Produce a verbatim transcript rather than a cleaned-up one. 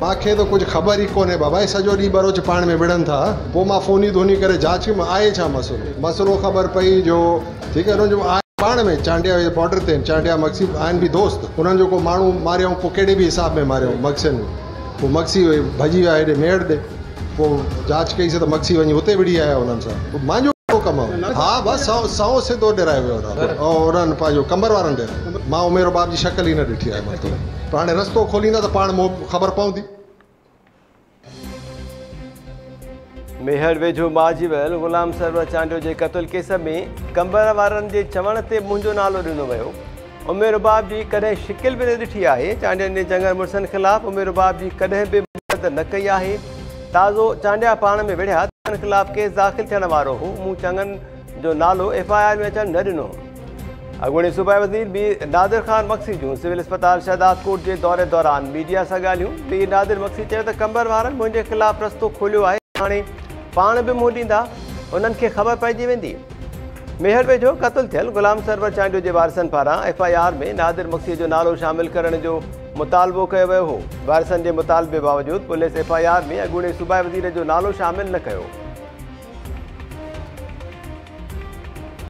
मांखे तो कुछ खबर ही कोने भाई, सजो डी बरोज पान में विड़न था वो मां फोनी धोनी करे जांच में आए छा मसलो मसलो खबर पई जो ठीक है जो आए पान में चांडिया बॉर्डर ते चांडिया मक्सी आन भी दोस्त उन जो को मानू मारियो को केड़े भी हिसाब में मारियो मक्सन वो मक्सी भजी विया हेडे मेड़ दे वो जांच कई से तो मक्सी वनी होते विड़ी आया उन सा मांजो हाँ बस सौ सौ से दो डेराए हुआ और उन पाजो कंबर वारन डेरा मां उमेरो बाप जी शक्ल ही न डिठी है मतलब पाने रस्तो खोलींदा तो पान मो खबर पाउंदी। मेहर वेझो माजीवल गुलाम सरवर चांडियो के कत्ल केस में कंबर वारन के चवण से मुझो नालो दिनो वो उमेरो बाप जी कदे शिकिल भी न डिठी है। चांडिया ने जंगर मुर्सन खिलाफ उमेरो बाप जी कदे भी मदद न कई है। ताज़ो चांडिया पान में विढ़िया खिलाफ केस दाखिल थियण वारो हो मूं चङनि जो नालो एफ आई आर में अचण न ॾिनो। अॻूणे सूबाई वज़ीर बी नादिर ख़ान मक्सी जूं सिविल अस्पताल शहदादकोट जे दौरे दौरान मीडिया सां ॻाल्हियूं बी नादिर मक्सी चयो त कंबर वारनि मुंहिंजे ख़िलाफ़ु रस्तो खोलियो आहे, हाणे पाण बि मुंहुं ॾींदा, उन्हनि खे ख़बर पइजी वेंदी। मेहर वेझो क़तलु थियल ग़ुलाम सरवर चांडियो जे वारसनि पारां एफ आई आर में नादिर मक्सी जो नालो शामिलु करण जो मुतालबो कयो वियो हो। वारसनि जे मुतालबे बावजूदि पुलिस एफ आई आर में अॻूणे सूबाई वज़ीर जो नालो शामिलु न कयो।